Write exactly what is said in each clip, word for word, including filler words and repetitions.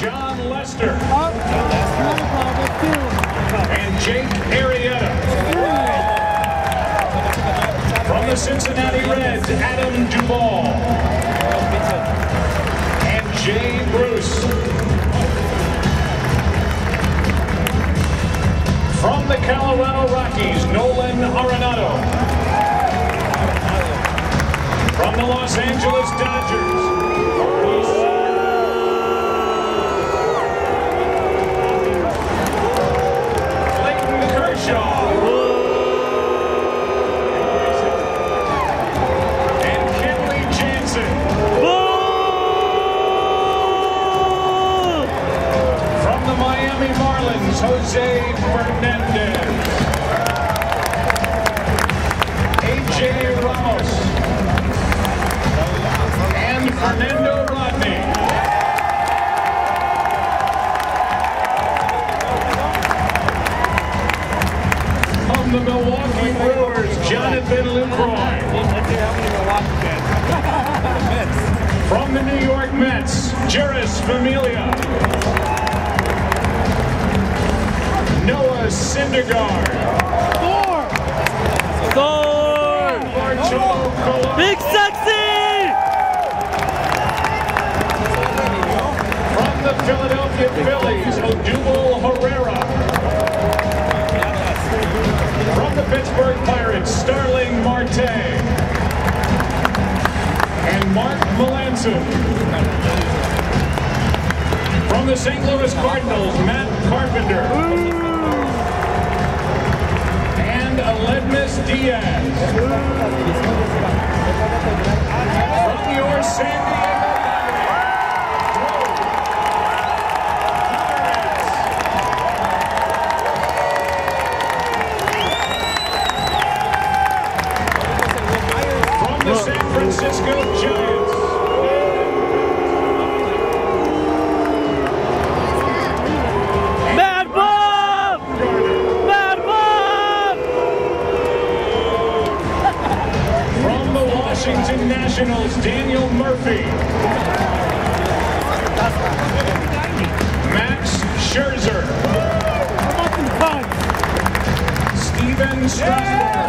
John Lester. Up. John Lester. And Jake Arrieta. From the Cincinnati Reds, Adam Duvall. And Jay Bruce. From the Colorado Rockies, Nolan Arenado. From the Los Angeles Dodgers, Clayton Kershaw, and Kenley Jansen. From the Miami Marlins, Jose Fernandez, A J Ramos. Fernando Rodney. From the Milwaukee Brewers, Jonathan Lucroy. From the New York Mets, Jeurys Familia. Noah Syndergaard. Four. Four. Big sexy. The Philadelphia Phillies, Odubel Herrera. From the Pittsburgh Pirates, Starling Marte. And Mark Malanson. From the Saint Louis Cardinals, Matt Carpenter. And Aledmus Diaz. From your San Diego. Francisco Giants. Mad Bob! Mad Bob! From the Washington Nationals, Daniel Murphy. Max Scherzer. Stephen Strasburg.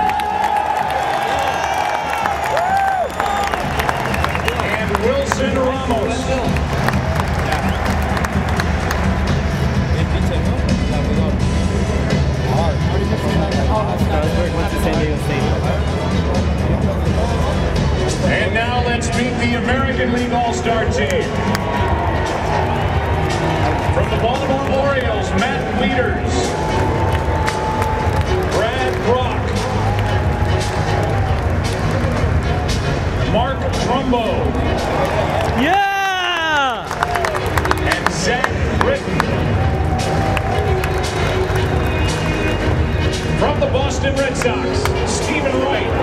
Ramos. And now let's meet the American League All-Star team. From the Baltimore Orioles, Matt Wieters, Brad Brock, Mark Trumbo. Yeah! And Zach Britton. From the Boston Red Sox, Stephen Wright.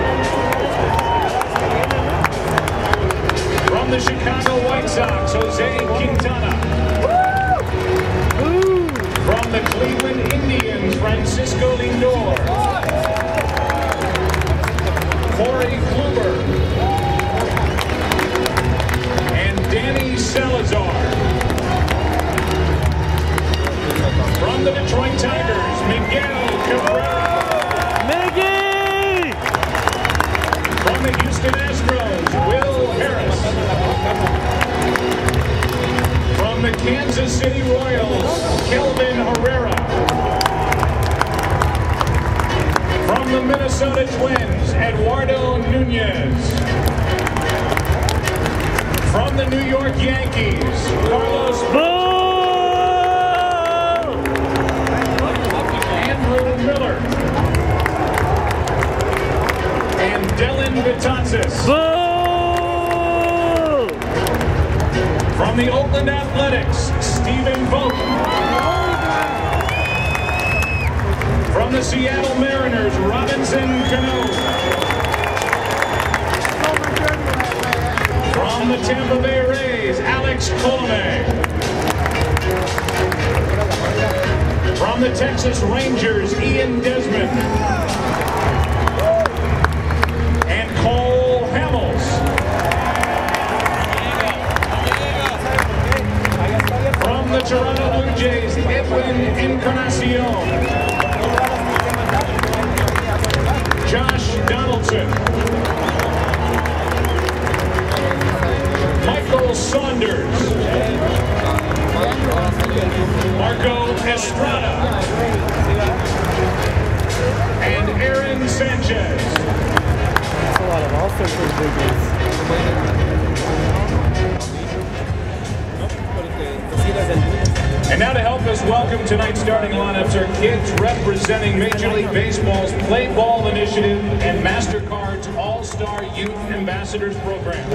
From the Chicago White Sox, Jose Quintana. From the Cleveland Indians, Francisco Lindor. Corey Kluber. Danny Salazar. From the Detroit Tigers, Miguel Cabrera. Miggy! From the Houston Astros, Will Harris. From the Kansas City Royals, Kelvin Herrera. From the Minnesota Twins, Eduardo Nunez. From the New York Yankees, Carlos Beltran and Ruben Miller and Dylan Betances. Boo! From the Oakland Athletics, Stephen Vogt. From the Seattle Mariners, Robinson Cano. From the Tampa Bay Rays, Alex Colome. From the Texas Rangers, Ian Desmond. And Cole Hamels. From the welcome. Tonight's starting lineups are kids representing Major League Baseball's Play Ball Initiative and MasterCard's All-Star Youth Ambassadors Program.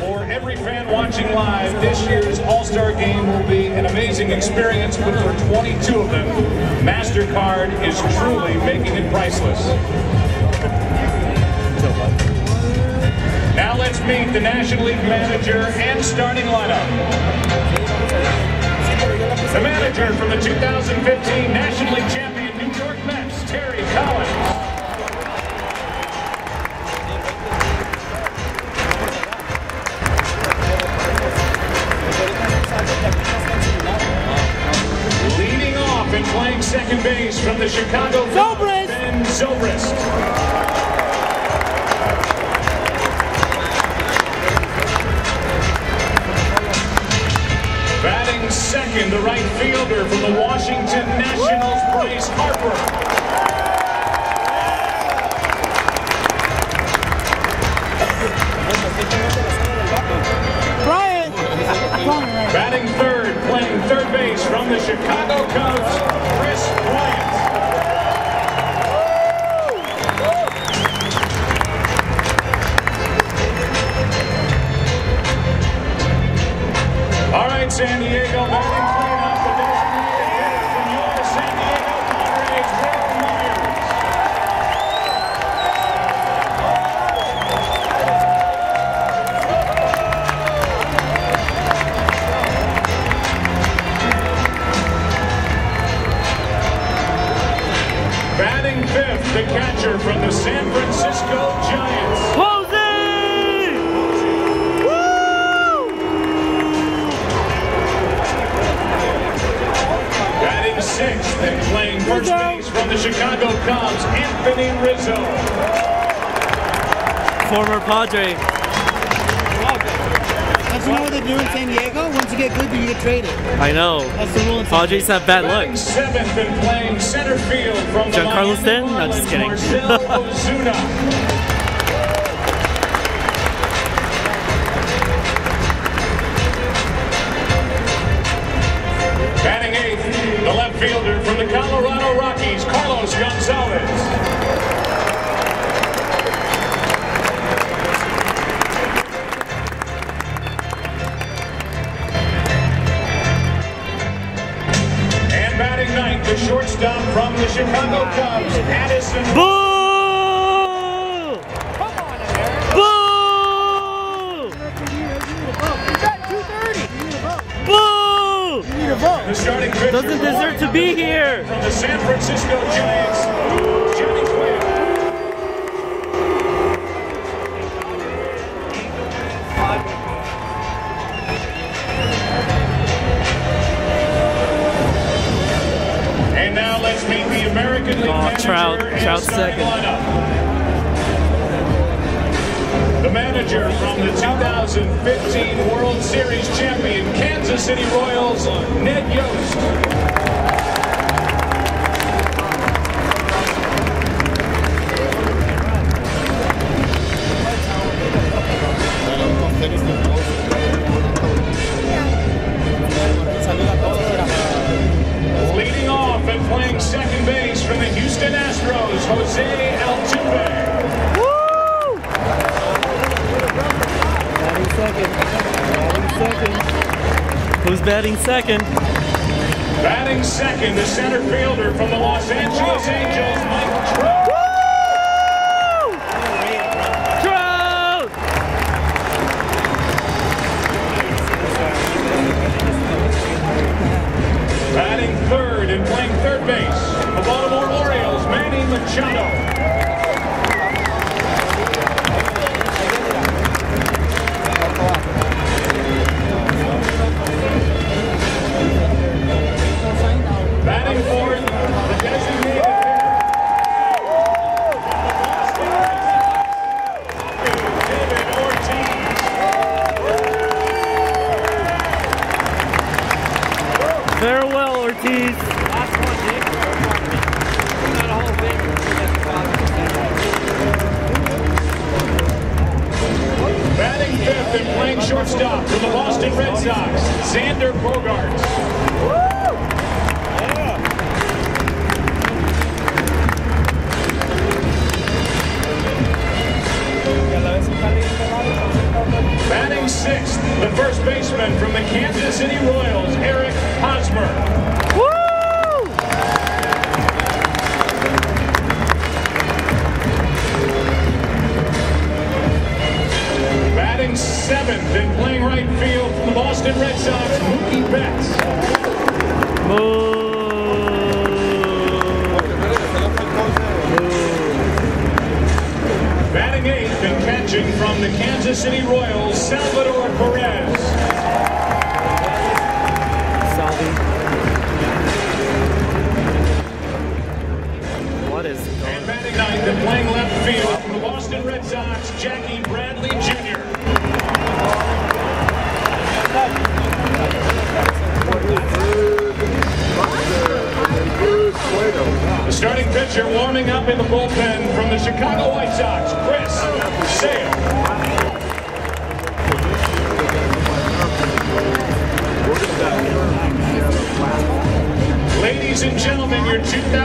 For every fan watching live, this year's All-Star Game will be an amazing experience, but for twenty-two of them, MasterCard is truly making it priceless. Now let's meet the National League manager and starting lineup. The manager from the two thousand fifteen National League champion New York Mets, Terry Collins. Leading off and playing second base from the Chicago Cubs, Ben Zobrist. Second, the right fielder from the Washington Nationals, Bryce Harper. Brian! Batting third, playing third base from the Chicago Cubs, Chris Bryant. San Diego batting cleanup, the designated hitter from your San Diego Padres, Will Myers. Batting fifth, the catcher from the San Francisco Giants. Sixth, and playing first base from the Chicago Cubs, Anthony Rizzo. Former Padre. That's what they do in San Diego. Once you get good, you get traded. I know. That's the rule in San Diego. Padres have bad luck. Seventh, and playing center field from John Carlos. Then, no, just kidding. Marcell Ozuna. The left fielder from the Colorado Rockies, Carlos Gonzalez. And batting ninth, the shortstop from the Chicago Cubs, Addison. Boo! Come on, Aaron. Boo! Boo! The starting pitcher doesn't deserve to be here. From the San Francisco Giants, Jenny Quinn. And now let's meet the American League oh, Trout, Trout second. Lineup. The manager from the two thousand fifteen World Series champion, Kansas City Royals, Ned Yost. Leading off and playing second base from the Houston Astros, Jose Altuve. Woo! Batting second. Batting second. Who's batting second? Batting second, the center fielder from the Los Angeles Angels, Mike Trout. Woo! Trout! Batting third and playing third base, the Baltimore Orioles, Manny Machado. Shortstop for the Boston Red Sox, Xander Bogaerts. Woo! Batting sixth, the first baseman from the Kansas City Royals, Eric Hosmer. Woo! Batting seventh and playing right field from the Boston Red Sox, Mookie Betts. Move. Batting eighth and catching from the Kansas City Royals, Salvador Perez. Salvi. What is going on? And batting ninth and playing left field from the Boston Red Sox, Jackie Bradley Junior The starting pitcher warming up in the bullpen from the Chicago White Sox, Chris Sale. Ladies and gentlemen, your two thousand